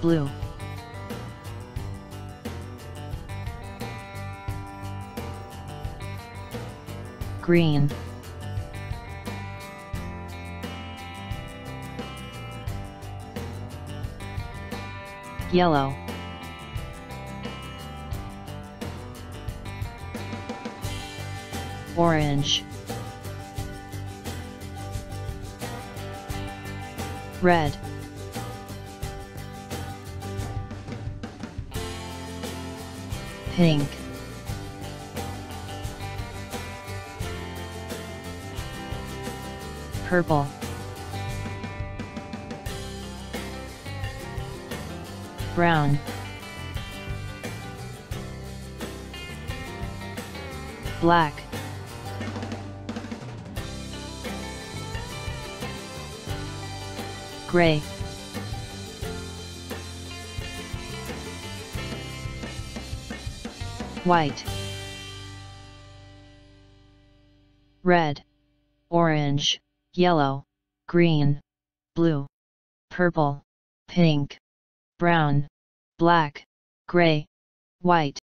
blue. Green. Yellow. Orange. Red. Pink. Purple. Brown. Black. Gray. White. Red. Orange. Yellow. Green. Blue. Purple. Pink. Brown. Black. Gray. White.